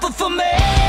couple for me.